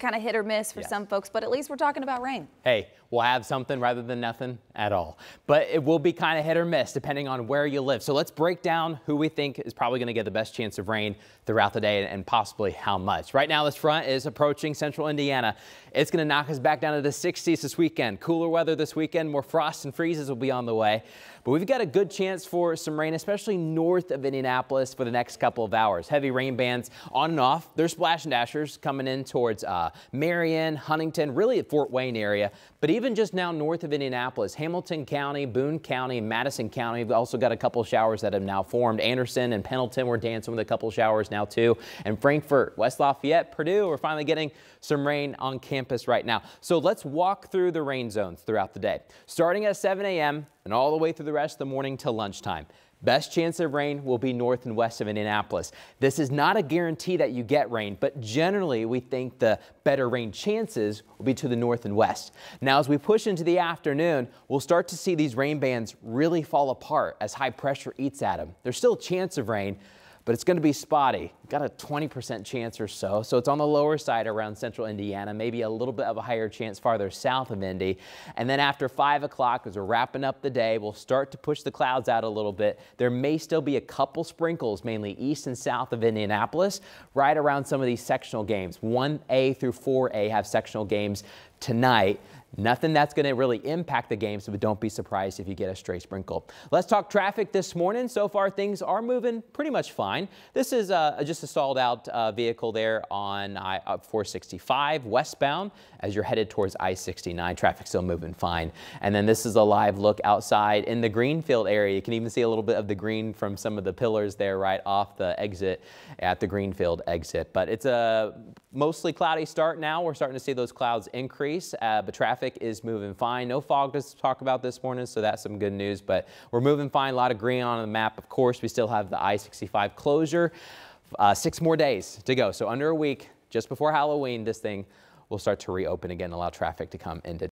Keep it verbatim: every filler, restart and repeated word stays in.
Kind of hit or miss for yes. some folks, but at least we're talking about rain. Hey, we'll have something rather than nothing at all. But it will be kind of hit or miss depending on where you live. So let's break down who we think is probably going to get the best chance of rain throughout the day and possibly how much. Right now, this front is approaching central Indiana. It's going to knock us back down to the sixties this weekend. Cooler weather this weekend, more frost and freezes will be on the way. But we've got a good chance for some rain, especially north of Indianapolis for the next couple of hours. Heavy rain bands on and off. There's splash and dashers coming in towards uh, Uh, Marion, Huntington, really at Fort Wayne area, but even just now north of Indianapolis, Hamilton County, Boone County, Madison County. We've also got a couple showers that have now formed. Anderson and Pendleton, we're dancing with a couple showers now too. And Frankfort, West Lafayette, Purdue, we're finally getting some rain on campus right now. So let's walk through the rain zones throughout the day, starting at seven A M and all the way through the rest of the morning till lunchtime. Best chance of rain will be north and west of Indianapolis. This is not a guarantee that you get rain, but generally we think the better rain chances will be to the north and west. Now, as we push into the afternoon, we'll start to see these rain bands really fall apart as high pressure eats at them. There's still a chance of rain, but it's going to be spotty. Got a twenty percent chance or so. So it's on the lower side around central Indiana, maybe a little bit of a higher chance farther south of Indy. And then after five o'clock, as we're wrapping up the day, we'll start to push the clouds out a little bit. There may still be a couple sprinkles, mainly east and south of Indianapolis, right around some of these sectional games. one A through four A have sectional games tonight. Nothing that's going to really impact the game, so don't be surprised if you get a stray sprinkle. Let's talk traffic this morning. So far, things are moving pretty much fine. This is uh, just a stalled out uh, vehicle there on I four sixty-five westbound as you're headed towards I sixty-nine. Traffic still moving fine. And then this is a live look outside in the Greenfield area. You can even see a little bit of the green from some of the pillars there right off the exit at the Greenfield exit. But it's a mostly cloudy start now. We're starting to see those clouds increase, uh, but traffic is moving fine. No fog to talk about this morning, so that's some good news, but we're moving fine. A lot of green on the map. Of course, we still have the I sixty-five closure. Uh, six more days to go. So under a week, just before Halloween, this thing will start to reopen again, allow traffic to come into